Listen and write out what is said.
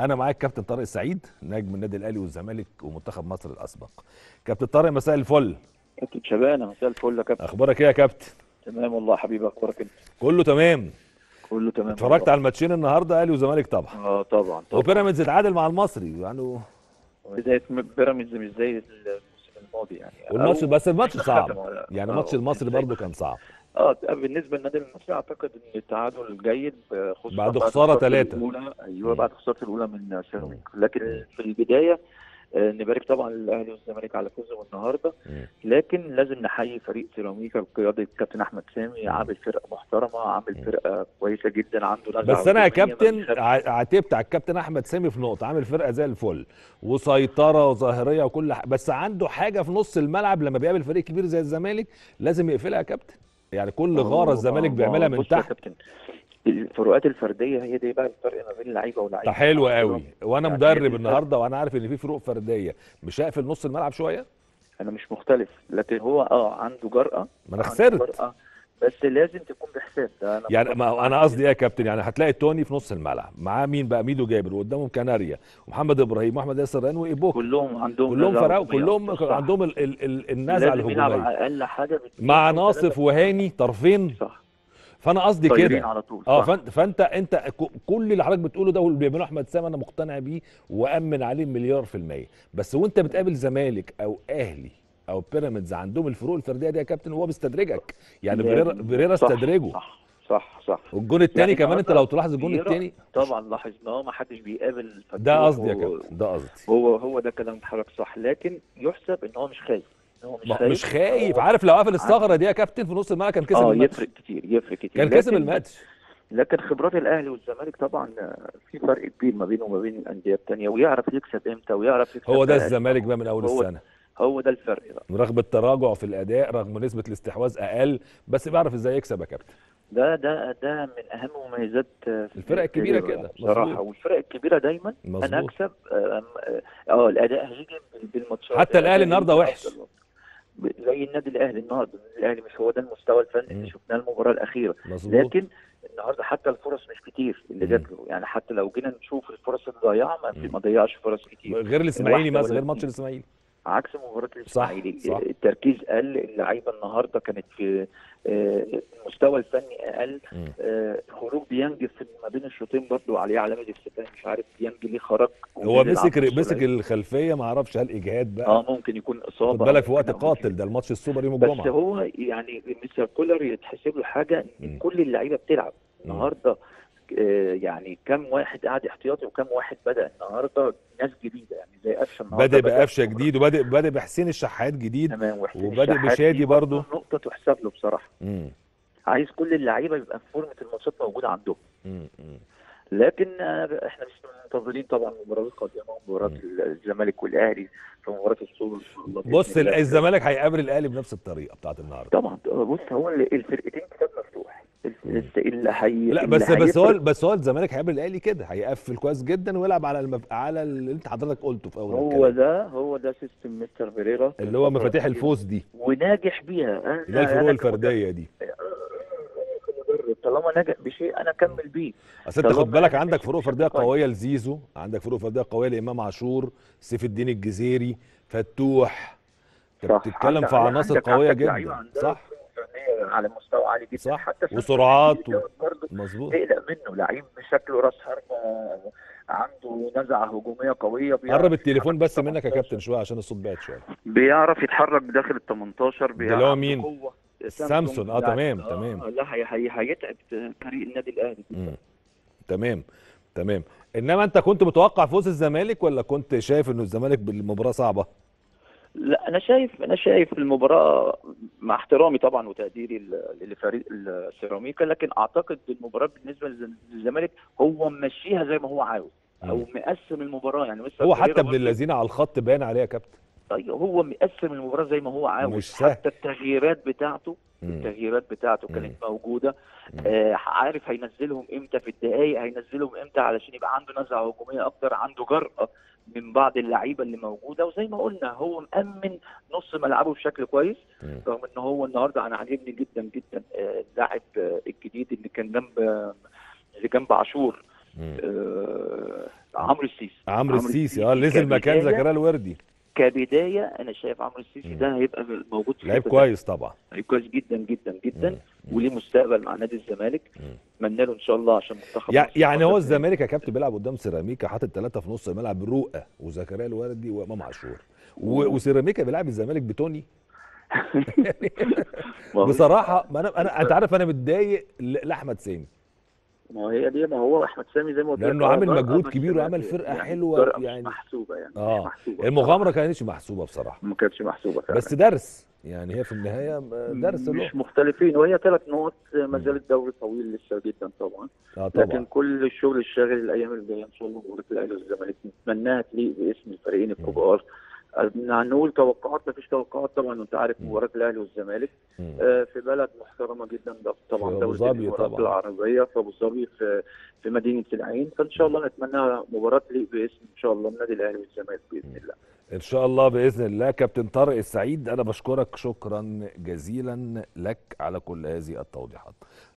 انا معاك كابتن طارق السعيد نجم النادي الاهلي والزمالك ومنتخب مصر الاسبق. كابتن طارق مساء الفل. كابتن شبانه مساء الفل يا كابتن. اخبارك ايه يا كابتن؟ تمام والله حبيبي، اخبارك انت؟ كله تمام كله تمام. اتفرجت على الماتشين النهارده اهلي وزمالك طبعا؟ اه طبعا. وبيراميدز اتعادل مع المصري يعني زي بيراميدز مش زي الموسم الماضي يعني. والماتش بس الماتش صعب يعني، ماتش المصري برضه كان صعب. اه بالنسبه للنادي المصري اعتقد ان التعادل جيد بعد خساره 3. ايوه بعد خساره الاولى من سيراميكا، لكن في البدايه نبارك طبعا للاهلي والزمالك على فوزهم النهارده، لكن لازم نحيي فريق سيراميكا بقياده الكابتن احمد سامي. عامل فرقه محترمه، عامل فرقه كويسه جدا، عنده نزعه. بس انا يا كابتن عاتبت على الكابتن احمد سامي في نقطه، عامل فرقه زي الفل وسيطره وظاهريه وكل بس عنده حاجه في نص الملعب لما بيقابل فريق كبير زي الزمالك لازم يقفلها يا كابتن، يعني كل غاره الزمالك بيعملها من تحت. الفروقات الفرديه هي دي بقى الفرق ما بين لعيبه ولاعيبه. ده حلو قوي. وانا يعني مدرب النهارده وانا عارف ان في فروق فرديه، مش هقفل نص الملعب شويه؟ انا مش مختلف، لكن هو عنده جرأه. ما انا خسرت بس لازم تكون بحساب ده. يعني ما انا قصدي ايه يا كابتن، يعني هتلاقي توني في نص الملعب معاه مين بقى؟ ميدو جابر، وقدامهم كناريا ومحمد ابراهيم واحمد ياسر ران وايبوك، كلهم عندهم النزعه الهجوميه مع ناصف وهاني طرفين. صح. فانا قصدي كده على طول. فانت كل اللي حضرتك بتقوله ده واللي بيعمله احمد سامي انا مقتنع بيه وامن عليه 100%، بس وانت بتقابل زمالك او اهلي او بيراميدز عندهم الفروق الفرديه دي يا كابتن، وهو بيستدرجك يعني. فيريرا استدرجه. صح. والجون الثاني يعني كمان انت لو تلاحظ الجون الثاني طبعا لاحظناه ما حدش بيقابل. ده قصدي يا كابتن، ده قصدي. هو ده كلام حضرتك صح، لكن يحسب ان هو مش خايف. مش خايف. عارف لو قفل الثغره دي يا كابتن في نص الملعب كان كسب الماتش. يفرق كتير كان كسب الماتش. لكن خبرات الاهلي والزمالك طبعا في فرق كبير ما بينه وما بين الانديه الثانيه، ويعرف يكسب امتى ويعرف يكسب. هو ده الزمالك بقى من اول السنه، هو ده الفرق بقى، رغم التراجع في الاداء رغم نسبه الاستحواذ اقل بس بيعرف ازاي يكسب يا كابتن. ده من اهم مميزات الفرق الكبيره كده بصراحه. والفرق الكبيره دايما مزبوط. انا اكسب الاداء هيجي بالماتشات. حتى الاهلي النهارده وحش زي النادي الاهلي النهارده. الاهلي مش هو ده المستوى الفني اللي شفناه المباراه الاخيره مزبوط. لكن النهارده حتى الفرص مش كتير اللي جات له، يعني حتى لو جينا نشوف الفرص اللي ضيعها ما ضيعش فرص كتير غير الاسماعيلي مثلا، غير ماتش الاسماعيلي عكس مباراه الاسماعيلي. صح. التركيز قل، اللعيبه النهارده كانت في المستوى الفني اقل. خروج ينج ما بين الشوطين برضه عليه علامه استفهام، مش عارف ينج ليه خرج. هو مسك الخلفيه، ما اعرفش هل اجهاد بقى ممكن يكون اصابه. خد بالك في وقت قاتل ده الماتش السوبر يوم الجمعه. بس هو يعني مستر كولر يتحسب له حاجه ان كل اللعيبه بتلعب النهارده. يعني كم واحد قاعد احتياطي وكم واحد بدأ النهارده ناس جديده، يعني زي قفشه النهارده بدأ بقفشه جديد، وبدأ بحسين الشحات جديد، وبدأ بشادي برضه. نقطه تحسب له بصراحه. عايز كل اللعيبه يبقى في فورمه الماتشات موجوده عندهم. لكن احنا مش منتظرين طبعا المباراه القادمه، مباراه الزمالك والاهلي في مباراه السوبر. بص الزمالك هيقابل الاهلي بنفس الطريقه بتاعت النهارده طبعا. بص هو الفرقتين كتاب مفتوح. لا بس هو الزمالك هيقابل الاهلي كده هيقفل كويس جدا ويلعب على اللي انت حضرتك قلته في اول الكلام. هو ده سيستم مستر فيريرا اللي هو مفاتيح الفوز دي، وناجح بيها. ده الفروق الفرديه دي طالما نجح بشيء انا اكمل بيه. اصل انت خد بالك عندك فروق فرديه قويه لزيزو، عندك فروق فرديه قويه لامام عاشور، سيف الدين الجزيري، فتوح. انت بتتكلم في عناصر قويه جدا. صح. على مستوى عالي جدا. صح. حتى وسرعات مظبوط تقلق منه. لعيب شكله راس حربه، عنده نزعه هجوميه قويه. قرب التليفون بس منك يا كابتن شويه عشان الصوت بعد شويه. بيعرف يتحرك داخل ال 18. بيعرف هو مين؟ سامسون. تمام. لا هيتعب فريق النادي الاهلي. تمام. انما انت كنت متوقع فوز الزمالك ولا كنت شايف انه الزمالك بالمباراه صعبه؟ لا انا شايف المباراه مع احترامي طبعا وتقديري لفريق السيراميكا، لكن اعتقد المباراه بالنسبه للزمالك هو ممشيها زي ما هو عاوز او مقسم المباراه. يعني هو حتى ابن اللذينه على الخط باين عليه يا كابتن. طيب هو مقسم المباراه زي ما هو عاوز، حتى التغييرات بتاعته كانت موجوده. عارف هينزلهم امتى، في الدقائق هينزلهم امتى علشان يبقى عنده نزعه هجوميه اكتر، عنده جرأه من بعض اللعيبه اللي موجوده. وزي ما قلنا هو مأمن نص ملعبه بشكل كويس، رغم ان هو النهارده انا عاجبني جدا جدا اللاعب الجديد اللي كان جنب عاشور. عمرو السيسي اللي نزل مكان زكريا الوردي كبدايه. انا شايف عمرو السيسي ده هيبقى موجود في لعيب كويس طبعا، لعيب كويس جدا جدا جدا وليه مستقبل مع نادي الزمالك. اتمنى له ان شاء الله عشان منتخب يعني هو الزمالك يا كابتن بيلعب قدام سيراميكا حاطط 3 في نص الملعب، رؤى وزكريا الوردي وامام عاشور، وسيراميكا بيلعب الزمالك بتوني بصراحه انا انت عارف انا متضايق لاحمد سامي. ما هي دي، ما هو احمد سامي زي ما قلت لانه عامل مجهود كبير وعمل فرقه حلوه يعني محسوبه يعني المغامره كانتش محسوبه بصراحه، ما كانتش محسوبه فعلا. بس درس يعني، هي في النهايه درس مش مختلفين، وهي 3 نقط ما زال الدوري طويل لسه جدا طبعا. لكن كل الشغل الشاغل الايام اللي جايه ان شاء الله مباراه الاهلي والزمالك نتمناها تليق باسم الفريقين الكبار. هنقول توقعات، مفيش توقعات طبعا، وانت عارف مباراه الاهلي والزمالك في بلد محترمه جدا طبعا، دوله الامارات العربيه، في ابو ظبي، في مدينه العين. فان شاء الله نتمنى مباراه تليق باسم ان شاء الله النادي الاهلي والزمالك باذن الله. ان شاء الله باذن الله. كابتن طارق السعيد انا بشكرك شكرا جزيلا لك على كل هذه التوضيحات.